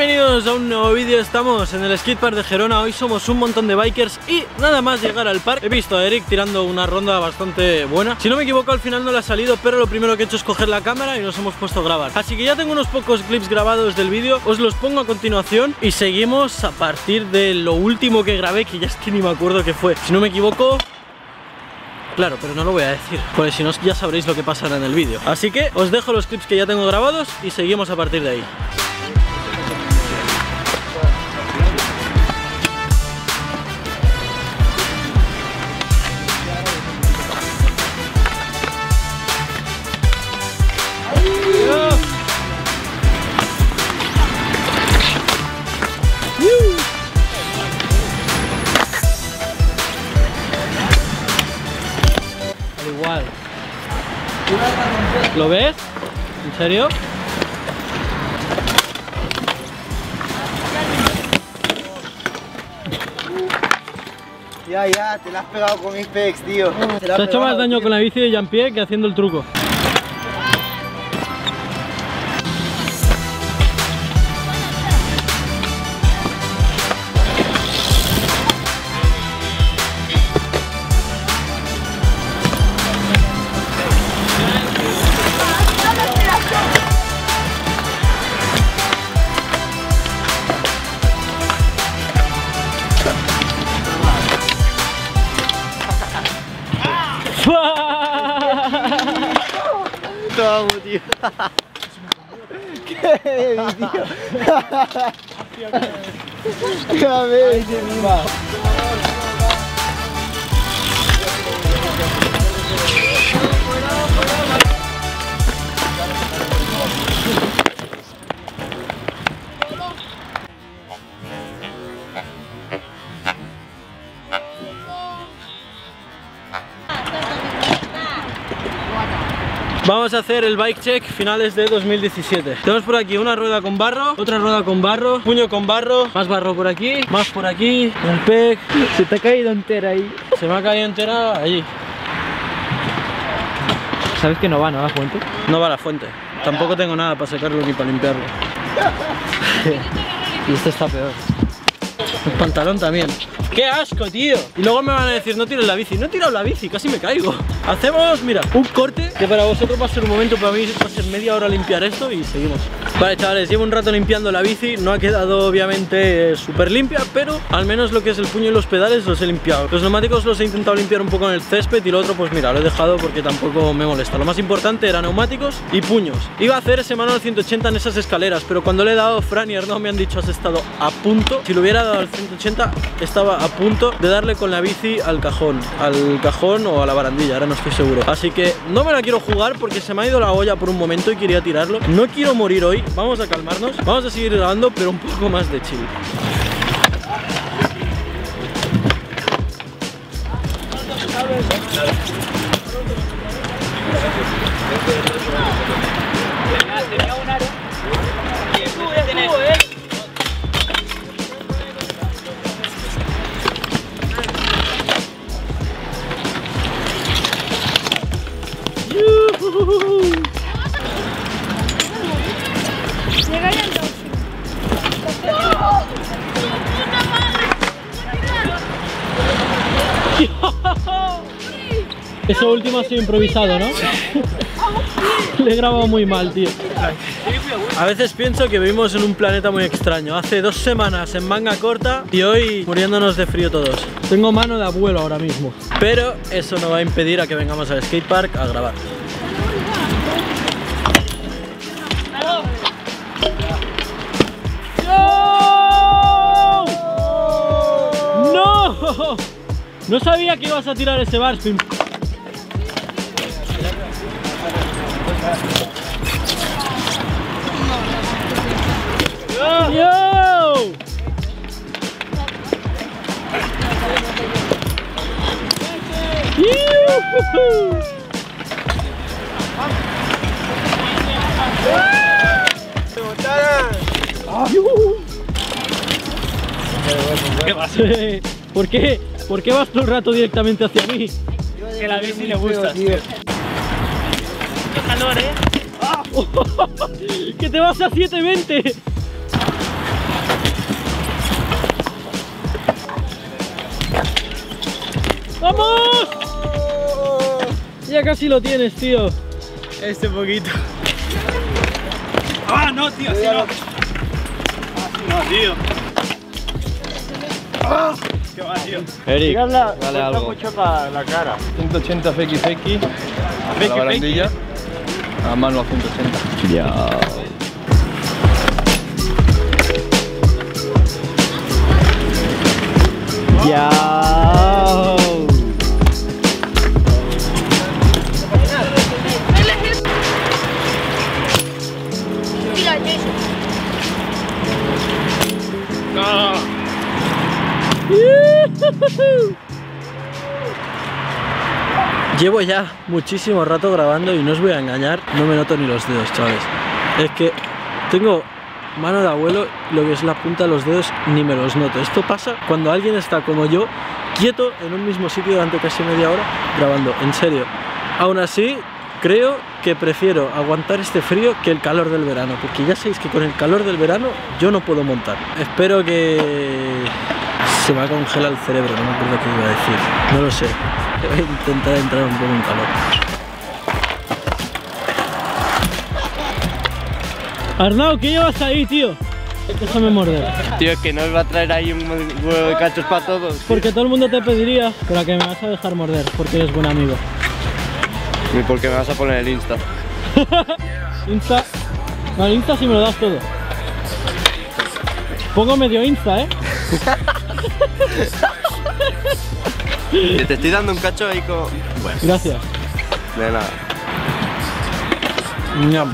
Bienvenidos a un nuevo vídeo. Estamos en el skatepark de Girona. Hoy somos un montón de bikers y nada más llegar al parque he visto a Eric tirando una ronda bastante buena. Si no me equivoco, al final no la ha salido, pero lo primero que he hecho es coger la cámara y nos hemos puesto a grabar. Así que ya tengo unos pocos clips grabados del vídeo, os los pongo a continuación y seguimos a partir de lo último que grabé, que ya es que ni me acuerdo qué fue. Si no me equivoco... Claro, pero no lo voy a decir, porque si no ya sabréis lo que pasará en el vídeo. Así que os dejo los clips que ya tengo grabados y seguimos a partir de ahí. ¿Lo ves? ¿En serio? Ya, te la has pegado con Apex, tío. Te ha hecho más daño, tío, con la bici de Jean-Pierre que haciendo el truco. Tío. ¿Qué eres, tío? Vamos a hacer el bike check finales de 2017. Tenemos por aquí una rueda con barro, otra rueda con barro, puño con barro, más barro por aquí, más por aquí, el pec. Se te ha caído entera ahí. Se me ha caído entera allí. ¿Sabes que no va, no, la fuente? No va la fuente. Tampoco tengo nada para sacarlo ni para limpiarlo. Y este está peor. El pantalón también. ¡Qué asco, tío! Y luego me van a decir, no tires la bici. No he tirado la bici, casi me caigo. Hacemos, mira, un corte que para vosotros va a ser un momento, para mí va a ser media hora limpiar esto y seguimos. Vale, chavales, llevo un rato limpiando la bici. No ha quedado, obviamente, súper limpia, pero al menos lo que es el puño y los pedales los he limpiado. Los neumáticos los he intentado limpiar un poco en el césped y lo otro, pues mira, lo he dejado porque tampoco me molesta. Lo más importante eran neumáticos y puños. Iba a hacer ese manual 180 en esas escaleras, pero cuando le he dado, Fran y Arnaud me han dicho, has estado a punto. Si lo hubiera dado al 180, estaba a punto de darle con la bici al cajón o a la barandilla, ahora no estoy seguro. Así que no me la quiero jugar porque se me ha ido la olla por un momento y quería tirarlo. No quiero morir hoy, vamos a calmarnos, vamos a seguir grabando, pero un poco más de chill. Eso último ha sido improvisado, ¿no? Le he grabado muy mal, tío. A veces pienso que vivimos en un planeta muy extraño. Hace 2 semanas en manga corta y hoy muriéndonos de frío todos. Tengo mano de abuelo ahora mismo. Pero eso no va a impedir a que vengamos al skatepark a grabar. ¡No! No sabía que ibas a tirar ese bar spin. ¡Yo! ¿Qué vas? ¿Por qué? ¿Por qué vas todo el rato directamente hacia mí? Que la bici le gusta. ¡Qué calor, eh! ¡Que te vas a 720! ¡Vamos! Ya casi lo tienes, tío. Este poquito. ¡Ah, no, tío! Así no. Así no, tío. ¡Ah! ¡Qué va, tío! Eric, dale algo. Mucho para la cara. 180 FXX. A la barandilla. A mano a 180. Ya. Ya. Llevo ya muchísimo rato grabando y no os voy a engañar, no me noto ni los dedos, chavales. Es que tengo mano de abuelo, lo que es la punta de los dedos ni me los noto. Esto pasa cuando alguien está como yo, quieto en un mismo sitio durante casi media hora grabando, en serio. Aún así, creo que prefiero aguantar este frío que el calor del verano, porque ya sabéis que con el calor del verano yo no puedo montar. Espero que... se me ha congelado el cerebro, no me acuerdo qué iba a decir, no lo sé. Voy a intentar entrar un poco en calor. Arnaud, ¿qué llevas ahí, tío? Déjame morder. Tío, que no iba a traer ahí un huevo de cachos para todos. Tío. Porque todo el mundo te pediría, pero que me vas a dejar morder, porque eres buen amigo. Y porque me vas a poner el Insta. Insta... No, el Insta sí me lo das todo. Pongo medio Insta, ¿eh? Te estoy dando un cacho ahí con... Bueno. Gracias. De nada. Ñam.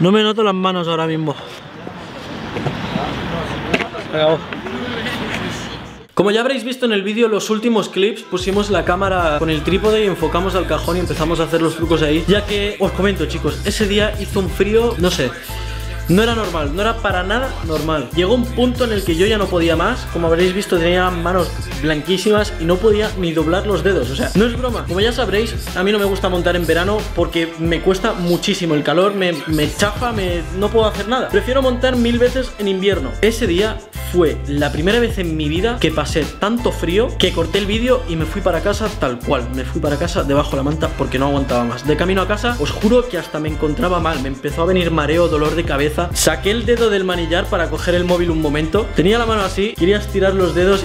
No me noto las manos ahora mismo. Como ya habréis visto en el vídeo, los últimos clips pusimos la cámara con el trípode y enfocamos al cajón y empezamos a hacer los trucos ahí. Ya que, os comento chicos, ese día hizo un frío, no sé, no era normal, no era para nada normal. Llegó un punto en el que yo ya no podía más. Como habréis visto, tenía las manos blanquísimas y no podía ni doblar los dedos. O sea, no es broma. Como ya sabréis, a mí no me gusta montar en verano porque me cuesta muchísimo el calor, me chafa, no puedo hacer nada. Prefiero montar mil veces en invierno. Ese día fue la primera vez en mi vida que pasé tanto frío que corté el vídeo y me fui para casa tal cual. Me fui para casa debajo de la manta porque no aguantaba más. De camino a casa, os juro que hasta me encontraba mal. Me empezó a venir mareo, dolor de cabeza. Saqué el dedo del manillar para coger el móvil un momento. Tenía la mano así, quería estirar los dedos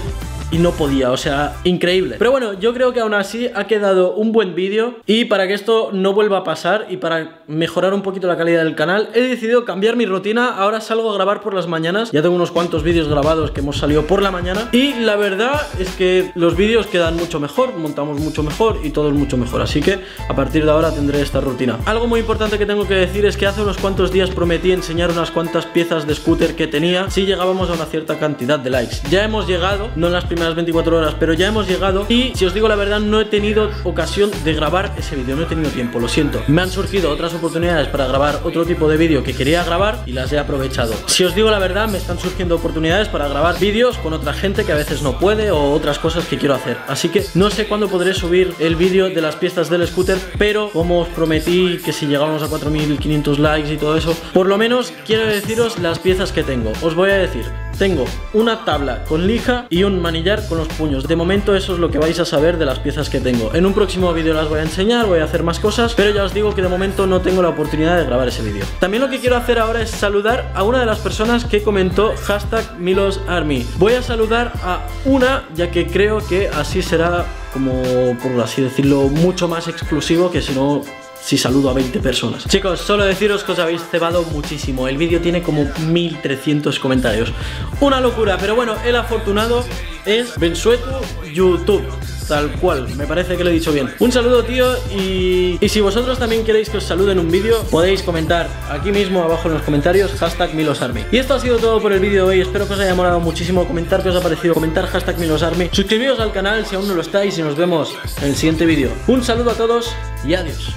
y no podía, o sea, increíble. Pero bueno, yo creo que aún así ha quedado un buen vídeo. Y para que esto no vuelva a pasar y para mejorar un poquito la calidad del canal, he decidido cambiar mi rutina. Ahora salgo a grabar por las mañanas. Ya tengo unos cuantos vídeos grabados que hemos salido por la mañana. Y la verdad es que los vídeos quedan mucho mejor, montamos mucho mejor y todo es mucho mejor. Así que a partir de ahora tendré esta rutina. Algo muy importante que tengo que decir es que hace unos cuantos días prometí enseñar unas cuantas piezas de scooter que tenía si llegábamos a una cierta cantidad de likes. Ya hemos llegado, no en las primeras 24 horas, pero ya hemos llegado. Y si os digo la verdad, no he tenido ocasión de grabar ese vídeo, no he tenido tiempo, lo siento. Me han surgido otras oportunidades para grabar otro tipo de vídeo que quería grabar y las he aprovechado. Si os digo la verdad, me están surgiendo oportunidades para grabar vídeos con otra gente que a veces no puede o otras cosas que quiero hacer. Así que no sé cuándo podré subir el vídeo de las piezas del scooter, pero como os prometí que si llegábamos a 4500 likes y todo eso, por lo menos quiero deciros las piezas que tengo. Os voy a decir, tengo una tabla con lija y un manillar con los puños. De momento eso es lo que vais a saber de las piezas que tengo. En un próximo vídeo las voy a enseñar, voy a hacer más cosas, pero ya os digo que de momento no tengo la oportunidad de grabar ese vídeo. También lo que quiero hacer ahora es saludar a una de las personas que comentó #MilosArmy. Voy a saludar a una, ya que creo que así será, como por así decirlo, mucho más exclusivo que si no... si saludo a 20 personas. Chicos, solo deciros que os habéis cebado muchísimo. El vídeo tiene como 1300 comentarios. Una locura, pero bueno, el afortunado es Bensueto YouTube. tal cual, me parece que lo he dicho bien. Un saludo, tío, y si vosotros también queréis que os salude en un vídeo, podéis comentar aquí mismo abajo en los comentarios, hashtag milosarmy. Y esto ha sido todo por el vídeo de hoy, espero que os haya molado muchísimo, comentar qué os ha parecido, comentar hashtag milosarmy, suscribiros al canal si aún no lo estáis y nos vemos en el siguiente vídeo. Un saludo a todos y adiós.